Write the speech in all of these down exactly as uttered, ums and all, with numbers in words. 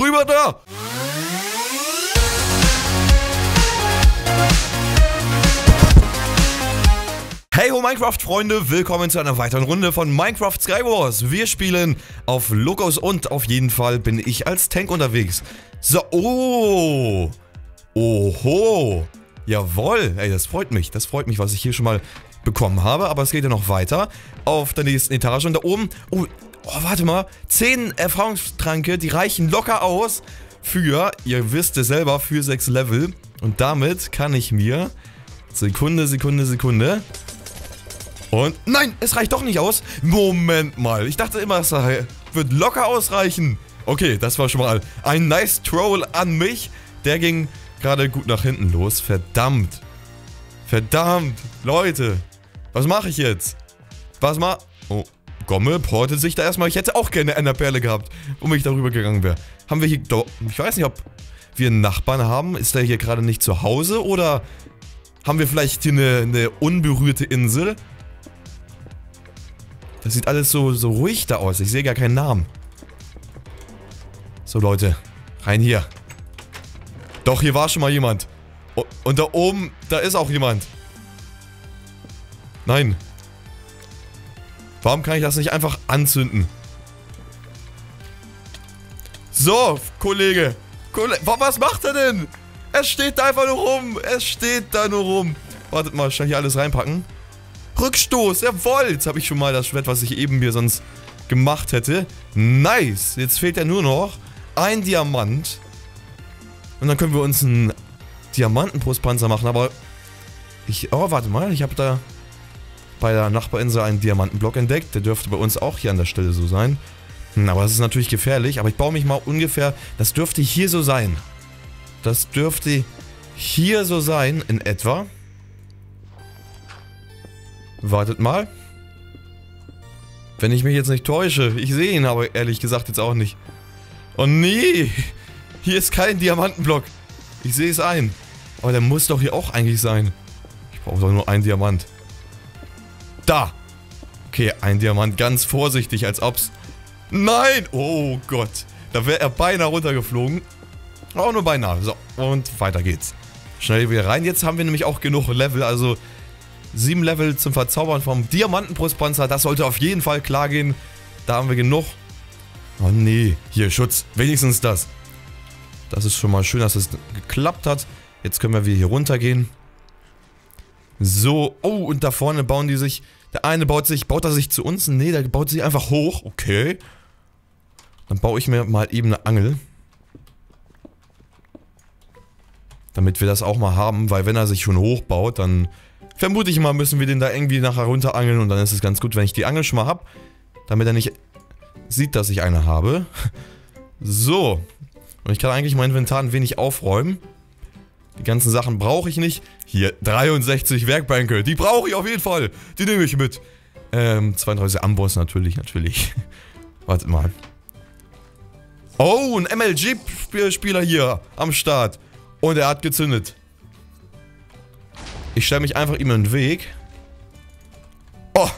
Rüber da! Hey ho Minecraft-Freunde, willkommen zu einer weiteren Runde von Minecraft Skywars. Wir spielen auf Locos und auf jeden Fall bin ich als Tank unterwegs. So, oh! Oho! Jawohl! Ey, das freut mich, das freut mich, was ich hier schon mal bekommen habe. Aber es geht ja noch weiter auf der nächsten Etage und da oben... Oh, oh warte mal, zehn Erfahrungstranke, die reichen locker aus für, ihr wisst es selber, für sechs Level. Und damit kann ich mir... Sekunde, Sekunde, Sekunde... Und nein, es reicht doch nicht aus. Moment mal, ich dachte immer, es wird locker ausreichen. Okay, das war schon mal ein nice Troll an mich. Der ging gerade gut nach hinten los. Verdammt. Verdammt. Leute, was mache ich jetzt? Was ma... Oh, Gomme portet sich da erstmal. Ich hätte auch gerne eine Perle gehabt, um ich darüber gegangen wäre. Haben wir hier... Ich weiß nicht, ob wir einen Nachbarn haben. Ist der hier gerade nicht zu Hause? Oder haben wir vielleicht hier eine, eine unberührte Insel? Das sieht alles so, so ruhig da aus. Ich sehe gar keinen Namen. So, Leute. Rein hier. Doch, hier war schon mal jemand. Und da oben, da ist auch jemand. Nein. Warum kann ich das nicht einfach anzünden? So, Kollege. Kollege, was macht er denn? Es steht da einfach nur rum. Es steht da nur rum. Wartet mal, schnell hier alles reinpacken. Rückstoß, jawohl, jetzt habe ich schon mal das Schwert, was ich eben mir sonst gemacht hätte. Nice, jetzt fehlt ja nur noch ein Diamant. Und dann können wir uns einen Diamantenbrustpanzer machen, aber ich, oh, warte mal, ich habe da bei der Nachbarinsel einen Diamantenblock entdeckt. Der dürfte bei uns auch hier an der Stelle so sein. Hm, aber das ist natürlich gefährlich, aber ich baue mich mal ungefähr, das dürfte hier so sein. Das dürfte hier so sein, in etwa. Wartet mal. Wenn ich mich jetzt nicht täusche. Ich sehe ihn aber ehrlich gesagt jetzt auch nicht. Oh nee. Hier ist kein Diamantenblock. Ich sehe es ein. Aber der muss doch hier auch eigentlich sein. Ich brauche doch nur einen Diamant. Da. Okay, ein Diamant. Ganz vorsichtig, als ob's... Nein. Oh Gott. Da wäre er beinahe runtergeflogen. Auch nur beinahe. So. Und weiter geht's. Schnell wieder rein. Jetzt haben wir nämlich auch genug Level. Also... Sieben Level zum Verzaubern vom Diamantenbrustpanzer. Das sollte auf jeden Fall klar gehen. Da haben wir genug. Oh nee, hier Schutz. Wenigstens das. Das ist schon mal schön, dass es geklappt hat. Jetzt können wir wieder hier runtergehen. So, oh, und da vorne bauen die sich. Der eine baut sich, baut er sich zu uns? Nee, der baut sich einfach hoch. Okay. Dann baue ich mir mal eben eine Angel. Damit wir das auch mal haben, weil wenn er sich schon hochbaut, dann... Vermute ich mal, müssen wir den da irgendwie nachher runterangeln und dann ist es ganz gut, wenn ich die Angel schon mal habe, damit er nicht sieht, dass ich eine habe. So. Und ich kann eigentlich mein Inventar ein wenig aufräumen. Die ganzen Sachen brauche ich nicht. Hier, dreiundsechzig Werkbänke. Die brauche ich auf jeden Fall. Die nehme ich mit. Ähm, zweiunddreißig Amboss natürlich, natürlich. Wartet mal. Oh, ein M L G-Spieler hier am Start. Und er hat gezündet. Ich stelle mich einfach ihm in den Weg. Oh,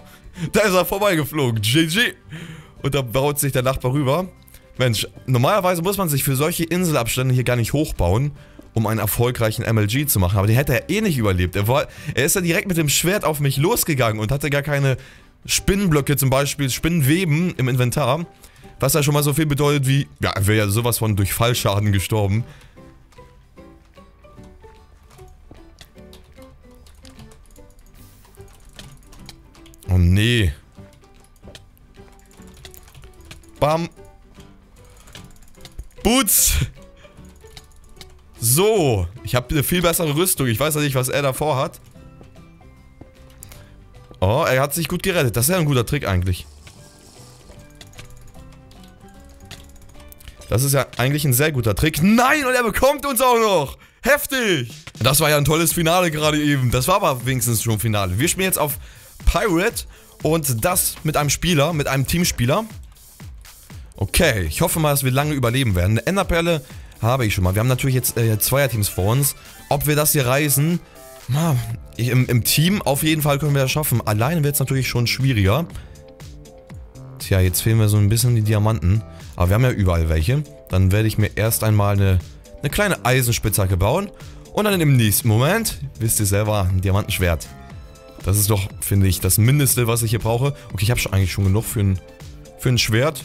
da ist er vorbeigeflogen. G G. Und da baut sich der Nachbar rüber. Mensch, normalerweise muss man sich für solche Inselabstände hier gar nicht hochbauen, um einen erfolgreichen M L G zu machen. Aber den hätte er eh nicht überlebt. Er, war, er ist ja direkt mit dem Schwert auf mich losgegangen und hatte gar keine Spinnenblöcke, zum Beispiel Spinnenweben im Inventar. Was ja schon mal so viel bedeutet wie... Ja, er wäre ja sowas von durch Fallschaden gestorben. Oh nee. Bam. Boots. So. Ich habe eine viel bessere Rüstung. Ich weiß ja nicht, was er davor hat. Oh, er hat sich gut gerettet. Das ist ja ein guter Trick eigentlich. Das ist ja eigentlich ein sehr guter Trick. Nein, und er bekommt uns auch noch. Heftig. Das war ja ein tolles Finale gerade eben. Das war aber wenigstens schon Finale. Wir spielen jetzt auf... Pirate und das mit einem Spieler, mit einem Teamspieler. Okay, ich hoffe mal, dass wir lange überleben werden. Eine Enderperle habe ich schon mal. Wir haben natürlich jetzt äh, Zweierteams vor uns. Ob wir das hier reißen? Na, im, im Team auf jeden Fall können wir das schaffen. Alleine wird es natürlich schon schwieriger. ja, jetzt fehlen mir so ein bisschen die Diamanten. Aber wir haben ja überall welche. Dann werde ich mir erst einmal eine, eine kleine Eisenspitzhacke bauen. Und dann im nächsten Moment, wisst ihr selber, ein Diamantenschwert. Das ist doch, finde ich, das Mindeste, was ich hier brauche. Okay, ich habe schon eigentlich schon genug für ein, für ein Schwert.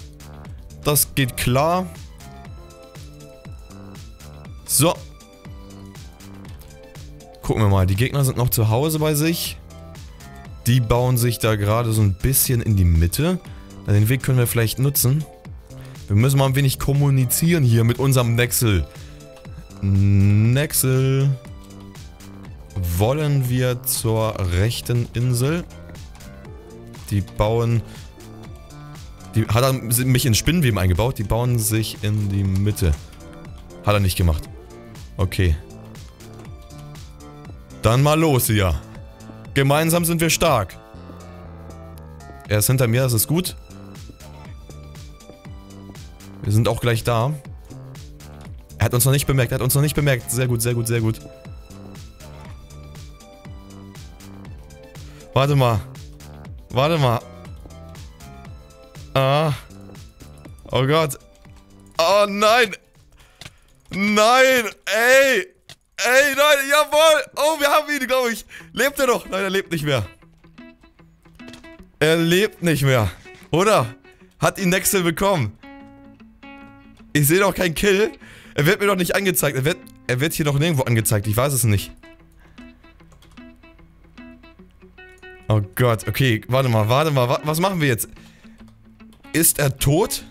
Das geht klar. So. Gucken wir mal. Die Gegner sind noch zu Hause bei sich. Die bauen sich da gerade so ein bisschen in die Mitte. Den Weg können wir vielleicht nutzen. Wir müssen mal ein wenig kommunizieren hier mit unserem Nexel. Nexel. Wollen wir zur rechten Insel? Die bauen... Die hat er mich in Spinnenweben eingebaut. Die bauen sich in die Mitte. Hat er nicht gemacht. Okay. Dann mal los hier. Gemeinsam sind wir stark. Er ist hinter mir, das ist gut. Wir sind auch gleich da. Er hat uns noch nicht bemerkt, er hat uns noch nicht bemerkt. Sehr gut, sehr gut, sehr gut. Warte mal. Warte mal. Ah. Oh Gott. Oh nein. Nein. Ey. Ey, Leute. Jawohl. Oh, wir haben ihn, glaube ich. Lebt er noch? Nein, er lebt nicht mehr. Er lebt nicht mehr. Oder? Hat ihn Nexel bekommen. Ich sehe doch keinen Kill. Er wird mir doch nicht angezeigt. Er wird, er wird hier noch nirgendwo angezeigt. Ich weiß es nicht. Oh Gott. Okay, warte mal, warte mal. Was machen wir jetzt? Ist er tot?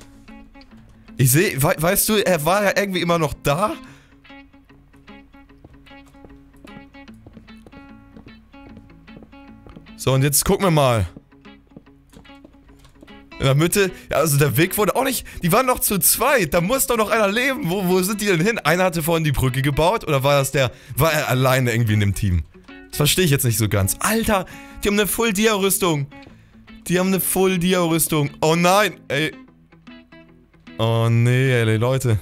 Ich sehe, we weißt du, er war ja irgendwie immer noch da. So, und jetzt gucken wir mal. In der Mitte, ja, also der Weg wurde auch nicht, die waren noch zu zweit, da muss doch noch einer leben. Wo, wo sind die denn hin? Einer hatte vorhin die Brücke gebaut, oder war das der, war er alleine irgendwie in dem Team? Das verstehe ich jetzt nicht so ganz. Alter, die haben eine Full-Dia-Rüstung. Die haben eine Full-Dia-Rüstung. Oh nein, ey. Oh nee, ey, Leute.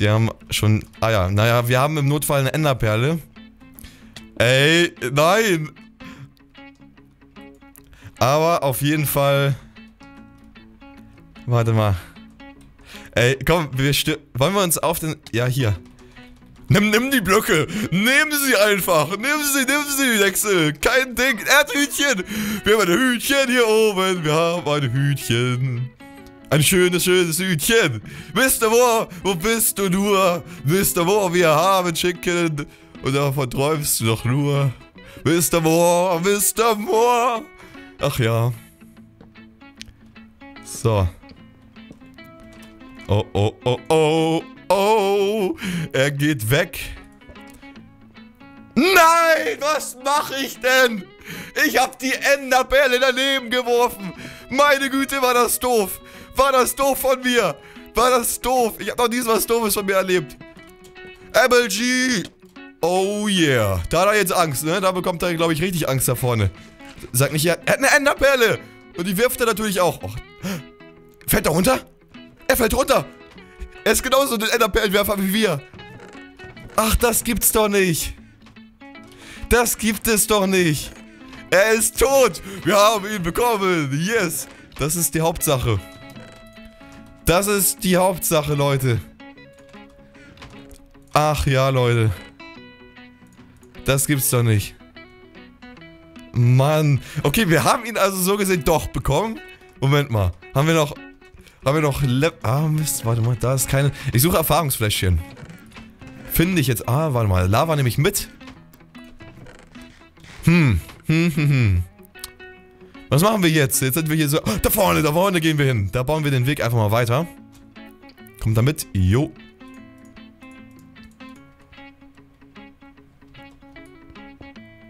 Die haben schon... Ah ja, naja, wir haben im Notfall eine Enderperle. Ey, nein. Aber auf jeden Fall... Warte mal. Ey, komm, wir stö... Wollen wir uns auf den... Ja, hier. Nimm, nimm die Blöcke! Nehmen Sie einfach! Nehmen Sie, nehmen Sie, Nexel! Kein Ding! Er hat Hütchen! Wir haben ein Hütchen hier oben! Wir haben ein Hütchen! Ein schönes, schönes Hütchen! Mister Moor, wo bist du nur? Mister Moor, wir haben Chicken! Und davon träumst du doch nur! Mister Moor, Mister Moor! Ach ja. So. Oh, oh, oh, oh! Oh, er geht weg. Nein, was mache ich denn? Ich habe die Enderperle daneben geworfen. Meine Güte, war das doof. War das doof von mir. War das doof. Ich habe noch nie was Doofes von mir erlebt. M L G. Oh yeah. Da hat er jetzt Angst, ne? Da bekommt er, glaube ich, richtig Angst da vorne. Sag nicht, er hat eine Enderperle. Und die wirft er natürlich auch. Oh. Fällt er runter? Er fällt runter. Er ist genauso ein Enderperlenwerfer wie wir. Ach, das gibt's doch nicht. Das gibt es doch nicht. Er ist tot. Wir haben ihn bekommen. Yes. Das ist die Hauptsache. Das ist die Hauptsache, Leute. Ach ja, Leute. Das gibt's doch nicht. Mann. Okay, wir haben ihn also so gesehen doch bekommen. Moment mal. Haben wir noch... Haben wir noch Lab... Ah, Mist, warte mal, da ist keine... Ich suche Erfahrungsfläschchen. Finde ich jetzt... Ah, warte mal, Lava nehme ich mit. Hm, hm, hm, hm. Was machen wir jetzt? Jetzt sind wir hier so... Oh, da vorne, da vorne gehen wir hin. Da bauen wir den Weg einfach mal weiter. Kommt da mit? Jo.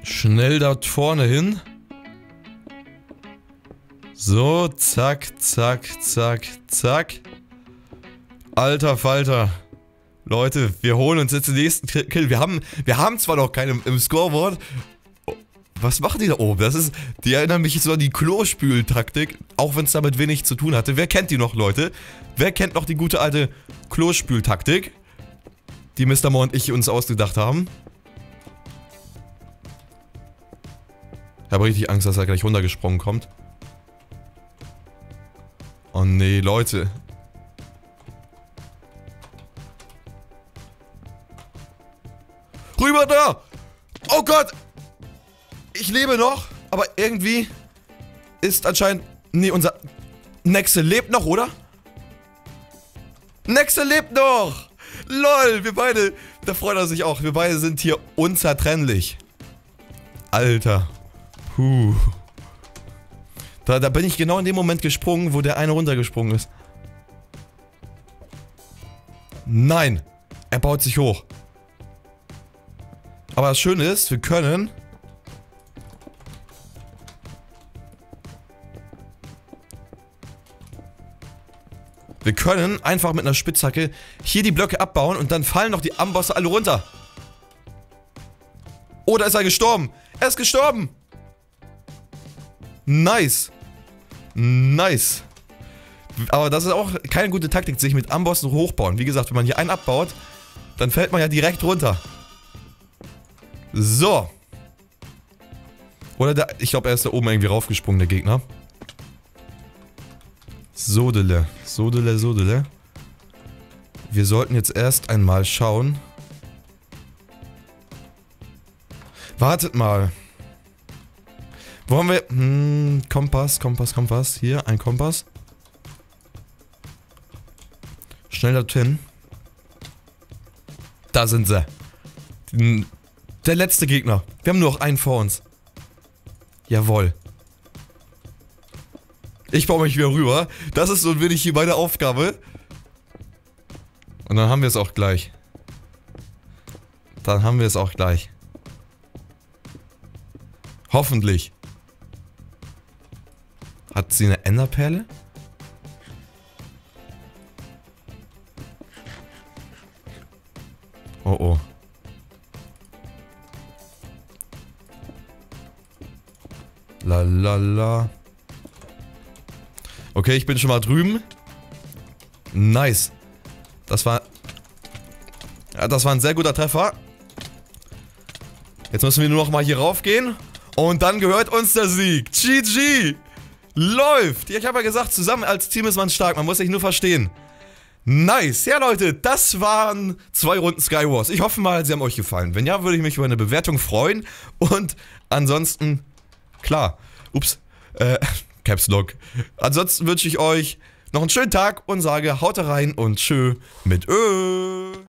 Schnell da vorne hin. So, zack, zack, zack, zack. Alter Falter. Leute, wir holen uns jetzt den nächsten Kill. Wir haben, wir haben zwar noch keinen im, im Scoreboard. Was machen die da oben? Das ist, die erinnern mich so an die Klospül-Taktik. Auch wenn es damit wenig zu tun hatte. Wer kennt die noch, Leute? Wer kennt noch die gute alte Klospül-Taktik? Die Mister Moor und ich uns ausgedacht haben. Da habe ich richtig Angst, dass er gleich runtergesprungen kommt. Oh nee, Leute. Rüber da! Oh Gott! Ich lebe noch, aber irgendwie ist anscheinend... Nee, unser... Nexel lebt noch, oder? Nexel lebt noch! Lol, wir beide... Da freut er sich auch. Wir beide sind hier unzertrennlich. Alter. Puh. Da, da bin ich genau in dem Moment gesprungen, wo der eine runtergesprungen ist. Nein. Er baut sich hoch. Aber das Schöne ist, wir können... Wir können einfach mit einer Spitzhacke hier die Blöcke abbauen und dann fallen noch die Ambosse alle runter. Oh, da ist er gestorben. Er ist gestorben. Nice. Nice. Aber das ist auch keine gute Taktik, sich mit Ambossen hochbauen. Wie gesagt, wenn man hier einen abbaut, dann fällt man ja direkt runter. So. Oder da, ich glaube, er ist da oben irgendwie raufgesprungen, der Gegner. Sodele, Sodele, Sodele. Wir sollten jetzt erst einmal schauen. Wartet mal. Wo haben wir... Hm, Kompass, Kompass, Kompass. Hier, ein Kompass. Schnell dorthin. Da sind sie. Der letzte Gegner. Wir haben nur noch einen vor uns. Jawohl. Ich baue mich wieder rüber. Das ist so ein wenig hier meine Aufgabe. Und dann haben wir es auch gleich. Dann haben wir es auch gleich. Hoffentlich. Hat sie eine Enderperle? Oh oh. La la la. Okay, ich bin schon mal drüben. Nice. Das war... Ja, das war ein sehr guter Treffer. Jetzt müssen wir nur noch mal hier raufgehen. Und dann gehört uns der Sieg. G G. Läuft. Ich habe ja gesagt, zusammen als Team ist man stark. Man muss sich nur verstehen. Nice. Ja, Leute, das waren zwei Runden Skywars. Ich hoffe mal, sie haben euch gefallen. Wenn ja, würde ich mich über eine Bewertung freuen. Und ansonsten... Klar. Ups. Äh... Caps Lock. Ansonsten wünsche ich euch noch einen schönen Tag und sage haut rein und tschö mit Ö.